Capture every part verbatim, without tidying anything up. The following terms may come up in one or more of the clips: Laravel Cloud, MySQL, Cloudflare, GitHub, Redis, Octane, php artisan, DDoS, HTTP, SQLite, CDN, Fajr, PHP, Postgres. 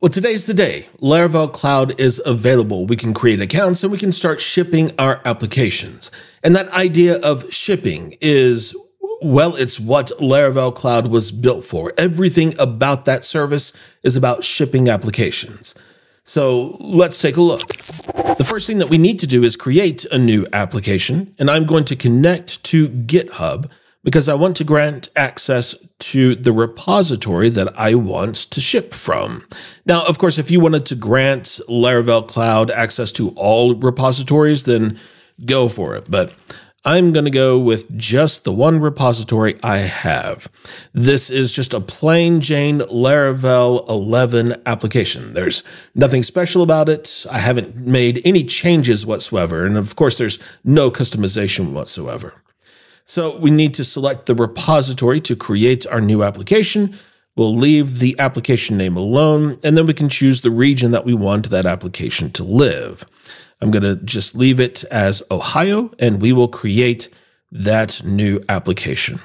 Well, today's the day. Laravel Cloud is available. We can create accounts and we can start shipping our applications. And that idea of shipping is, well, it's what Laravel Cloud was built for. Everything about that service is about shipping applications. So let's take a look. The first thing that we need to do is create a new application, and I'm going to connect to GitHub because I want to grant access to the repository that I want to ship from. Now, of course, if you wanted to grant Laravel Cloud access to all repositories, then go for it. But I'm gonna go with just the one repository I have. This is just a plain Jane Laravel eleven application. There's nothing special about it. I haven't made any changes whatsoever. And of course, there's no customization whatsoever. So we need to select the repository to create our new application. We'll leave the application name alone, and then we can choose the region that we want that application to live. I'm going to just leave it as Ohio, and we will create that new application.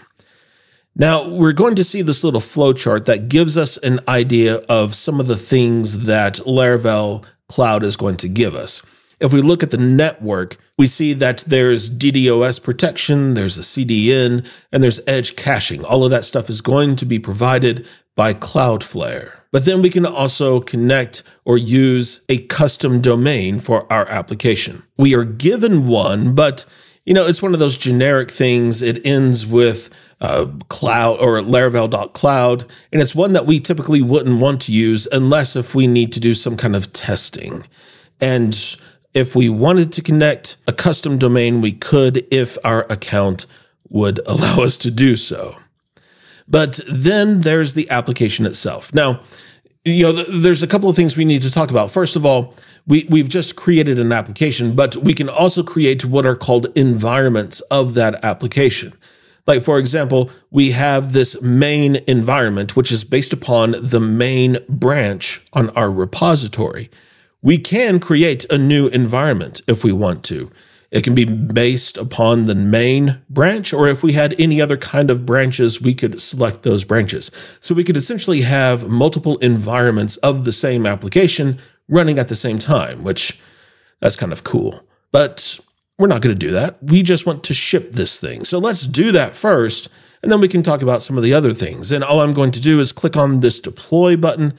Now, we're going to see this little flowchart that gives us an idea of some of the things that Laravel Cloud is going to give us. If we look at the network, we see that there's DDoS protection, there's a C D N, and there's edge caching. All of that stuff is going to be provided by Cloudflare. But then we can also connect or use a custom domain for our application. We are given one, but you know, it's one of those generic things. It ends with uh, cloud or laravel dot cloud, and it's one that we typically wouldn't want to use unless if we need to do some kind of testing. And if we wanted to connect a custom domain, we could if our account would allow us to do so. But then there's the application itself. Now, you know, th there's a couple of things we need to talk about. First of all, we, we've just created an application, but we can also create what are called environments of that application. Like, for example, we have this main environment, which is based upon the main branch on our repository. We can create a new environment if we want to. It can be based upon the main branch, or if we had any other kind of branches, we could select those branches. So we could essentially have multiple environments of the same application running at the same time, which that's kind of cool. But we're not going to do that. We just want to ship this thing. So let's do that first, and then we can talk about some of the other things. And all I'm going to do is click on this deploy button,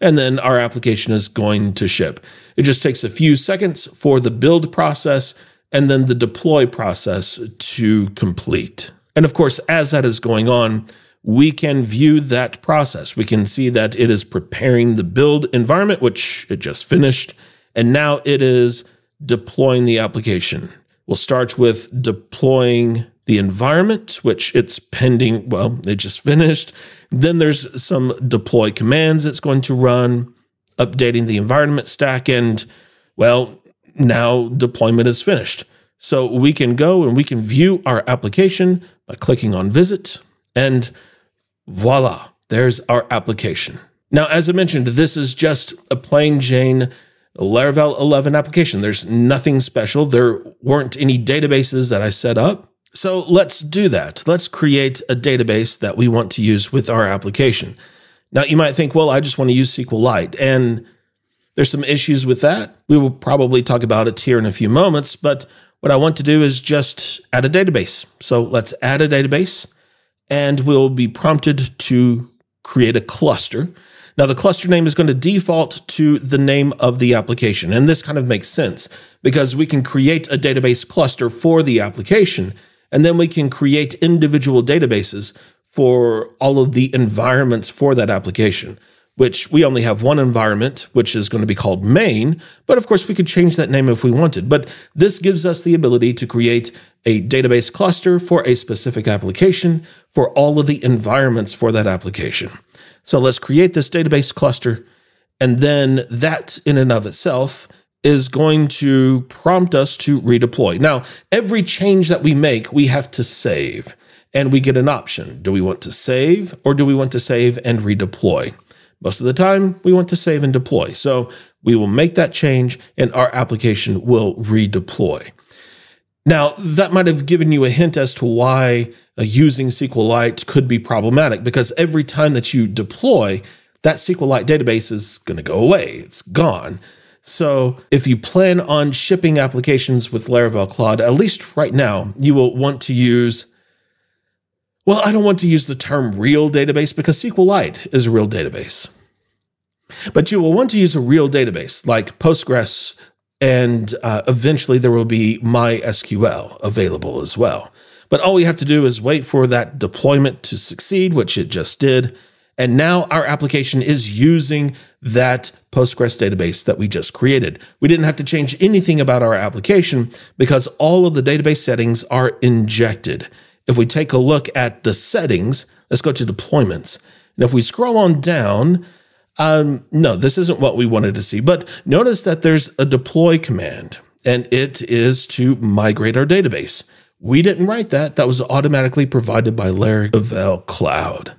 and then our application is going to ship. It just takes a few seconds for the build process and then the deploy process to complete. And of course, as that is going on, we can view that process. We can see that it is preparing the build environment, which it just finished, and now it is deploying the application. We'll start with deploying the environment, which it's pending, well, it just finished. Then there's some deploy commands it's going to run, updating the environment stack, and well, now deployment is finished. So we can go and we can view our application by clicking on visit, and voila, there's our application. Now, as I mentioned, this is just a plain Jane Laravel eleven application. There's nothing special. There weren't any databases that I set up. So let's do that. Let's create a database that we want to use with our application. Now, you might think, well, I just want to use SQLite, and there's some issues with that. We will probably talk about it here in a few moments, but what I want to do is just add a database. So let's add a database, and we'll be prompted to create a cluster. Now, the cluster name is going to default to the name of the application, and this kind of makes sense because we can create a database cluster for the application, and then we can create individual databases for all of the environments for that application, which we only have one environment, which is going to be called main. But of course, we could change that name if we wanted. But this gives us the ability to create a database cluster for a specific application for all of the environments for that application. So let's create this database cluster. And then that in and of itself is going to prompt us to redeploy. Now, every change that we make, we have to save, and we get an option. Do we want to save, or do we want to save and redeploy? Most of the time, we want to save and deploy. So we will make that change, and our application will redeploy. Now, that might have given you a hint as to why uh, using SQLite could be problematic, because every time that you deploy, that SQLite database is going to go away. It's gone. So if you plan on shipping applications with Laravel Cloud, at least right now, you will want to use, well, I don't want to use the term real database because SQLite is a real database. But you will want to use a real database like Postgres, and uh, eventually there will be MySQL available as well. But all we have to do is wait for that deployment to succeed, which it just did. And now our application is using that Postgres database that we just created. We didn't have to change anything about our application because all of the database settings are injected. If we take a look at the settings, let's go to deployments. And if we scroll on down, um, no, this isn't what we wanted to see. But notice that there's a deploy command, and it is to migrate our database. We didn't write that. That was automatically provided by Laravel Cloud.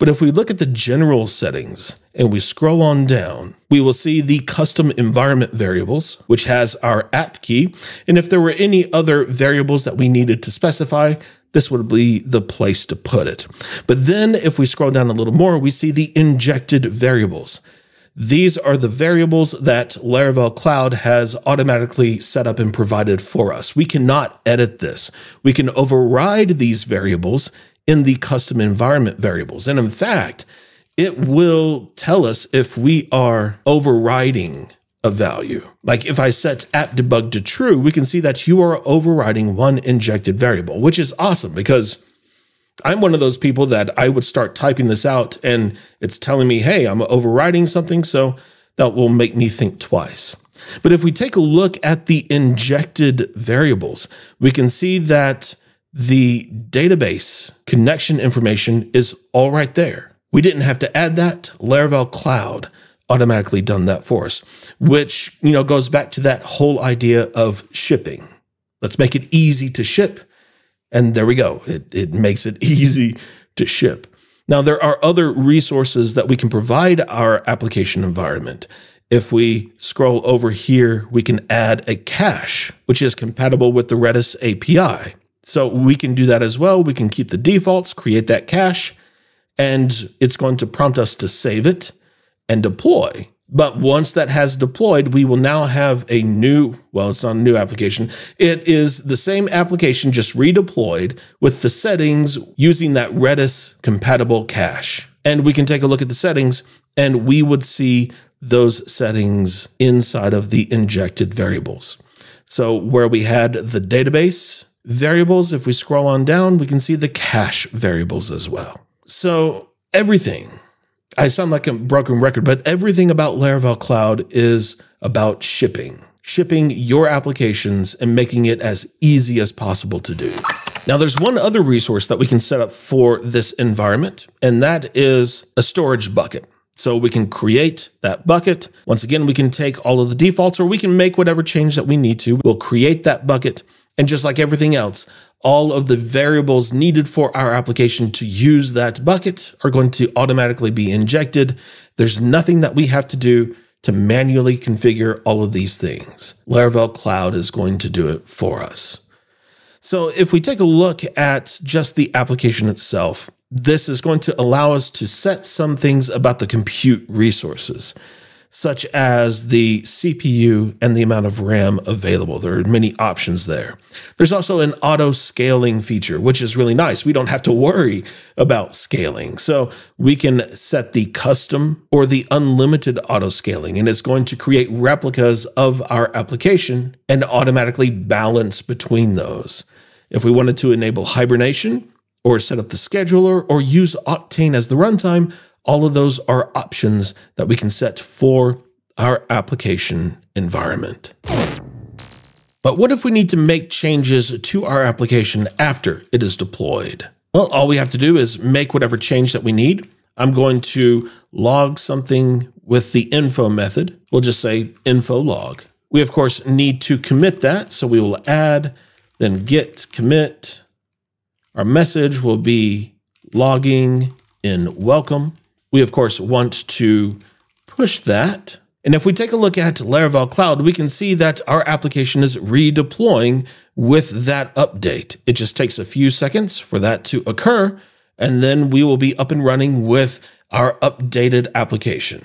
But if we look at the general settings and we scroll on down, we will see the custom environment variables, which has our app key. And if there were any other variables that we needed to specify, this would be the place to put it. But then if we scroll down a little more, we see the injected variables. These are the variables that Laravel Cloud has automatically set up and provided for us. We cannot edit this. We can override these variables in the custom environment variables. And in fact, it will tell us if we are overriding a value. Like if I set app debug to true, we can see that you are overriding one injected variable, which is awesome because I'm one of those people that I would start typing this out and it's telling me, hey, I'm overriding something. So that will make me think twice. But if we take a look at the injected variables, we can see that the database connection information is all right there. We didn't have to add that. Laravel Cloud automatically done that for us, which, you know, goes back to that whole idea of shipping. Let's make it easy to ship. And there we go. It, it makes it easy to ship. Now, there are other resources that we can provide our application environment. If we scroll over here, we can add a cache, which is compatible with the Redis A P I. So we can do that as well. We can keep the defaults, create that cache, and it's going to prompt us to save it and deploy. But once that has deployed, we will now have a new, well, it's not a new application. It is the same application just redeployed with the settings using that Redis compatible cache. And we can take a look at the settings and we would see those settings inside of the injected variables. So where we had the database variables, if we scroll on down, we can see the cache variables as well. So everything, I sound like a broken record, but everything about Laravel Cloud is about shipping, shipping your applications and making it as easy as possible to do. Now, there's one other resource that we can set up for this environment, and that is a storage bucket. So we can create that bucket. Once again, we can take all of the defaults or we can make whatever change that we need to. We'll create that bucket. And just like everything else, all of the variables needed for our application to use that bucket are going to automatically be injected. There's nothing that we have to do to manually configure all of these things. Laravel Cloud is going to do it for us. So if we take a look at just the application itself, this is going to allow us to set some things about the compute resources, such as the C P U and the amount of RAM available. There are many options there. There's also an auto scaling feature, which is really nice. We don't have to worry about scaling. So we can set the custom or the unlimited auto scaling, and it's going to create replicas of our application and automatically balance between those. If we wanted to enable hibernation or set up the scheduler or use Octane as the runtime, all of those are options that we can set for our application environment. But what if we need to make changes to our application after it is deployed? Well, all we have to do is make whatever change that we need. I'm going to log something with the info method. We'll just say info log. We, of course, need to commit that. So we will add, then git commit. Our message will be logging in welcome. We, of course, want to push that. And if we take a look at Laravel Cloud, we can see that our application is redeploying with that update. It just takes a few seconds for that to occur, and then we will be up and running with our updated application.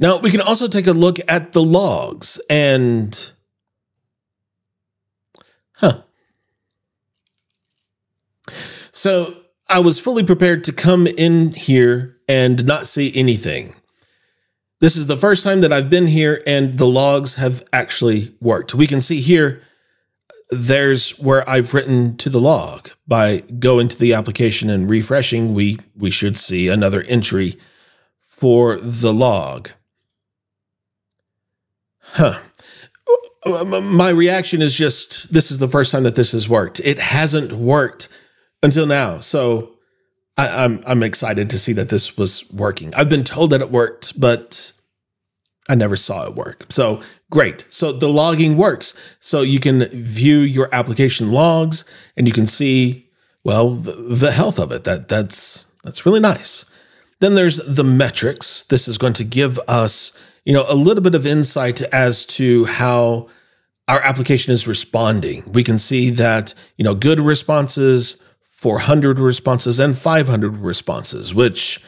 Now, we can also take a look at the logs and... Huh. So I was fully prepared to come in here and not see anything. This is the first time that I've been here and the logs have actually worked. We can see here, there's where I've written to the log. By going to the application and refreshing, we, we should see another entry for the log. Huh. My reaction is just, this is the first time that this has worked. It hasn't worked until now. So I, I'm, I'm excited to see that this was working. I've been told that it worked, but I never saw it work. So great. So the logging works. So you can view your application logs and you can see, well, the, the health of it. That, that's, that's really nice. Then there's the metrics. This is going to give us, you know, a little bit of insight as to how our application is responding. We can see that, you know, good responses, four hundred responses, and five hundred responses, which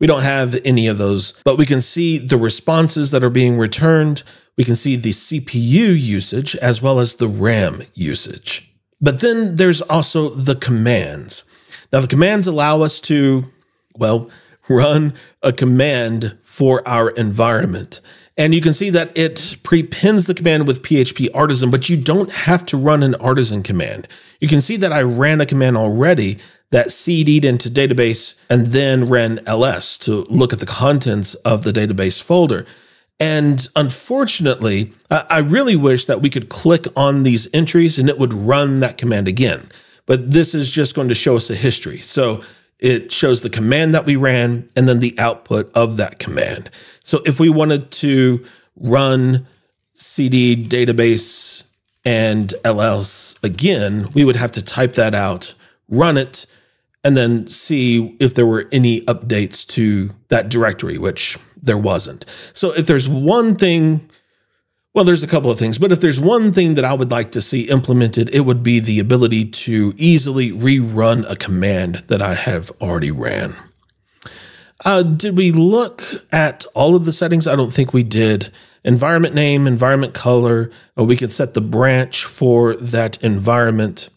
we don't have any of those, but we can see the responses that are being returned. We can see the C P U usage as well as the RAM usage. But then there's also the commands. Now, the commands allow us to, well, run a command for our environment. And you can see that it prepends the command with P H P artisan, but you don't have to run an artisan command. You can see that I ran a command already that C D'd into database and then ran L S to look at the contents of the database folder. And unfortunately, I really wish that we could click on these entries and it would run that command again. But this is just going to show us a history. So it shows the command that we ran and then the output of that command. So if we wanted to run C D database and L S again, we would have to type that out, run it, and then see if there were any updates to that directory, which there wasn't. So if there's one thing, well, there's a couple of things, but if there's one thing that I would like to see implemented, it would be the ability to easily rerun a command that I have already ran. Uh, did we look at all of the settings? I don't think we did. Environment name, environment color. Or we can set the branch for that environment.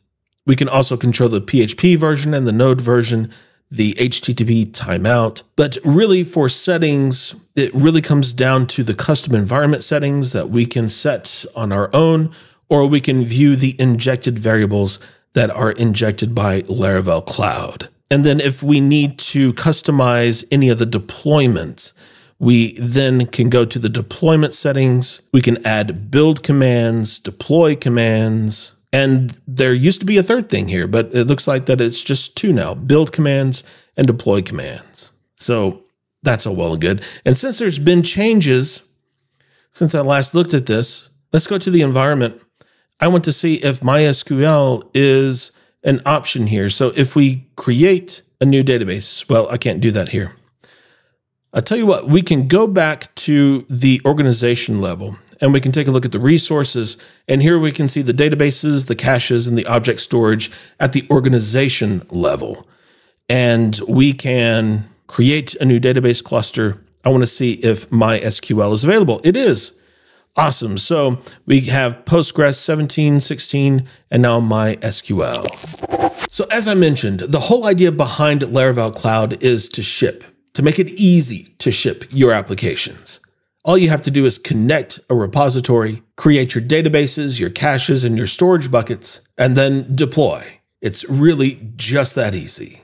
We can also control the P H P version and the node version, the H T T P timeout. But really for settings, it really comes down to the custom environment settings that we can set on our own, or we can view the injected variables that are injected by Laravel Cloud. And then if we need to customize any of the deployments, we then can go to the deployment settings. We can add build commands, deploy commands. And there used to be a third thing here, but it looks like that it's just two now, build commands and deploy commands. So that's all well and good. And since there's been changes since I last looked at this, let's go to the environment. I want to see if MySQL is an option here. So if we create a new database, well, I can't do that here. I'll tell you what, we can go back to the organization level. And we can take a look at the resources. And here we can see the databases, the caches, and the object storage at the organization level. And we can create a new database cluster. I want to see if MySQL is available. It is. Awesome. So we have Postgres seventeen, sixteen, and now MySQL. So as I mentioned, the whole idea behind Laravel Cloud is to ship, to make it easy to ship your applications. All you have to do is connect a repository, create your databases, your caches, and your storage buckets, and then deploy. It's really just that easy.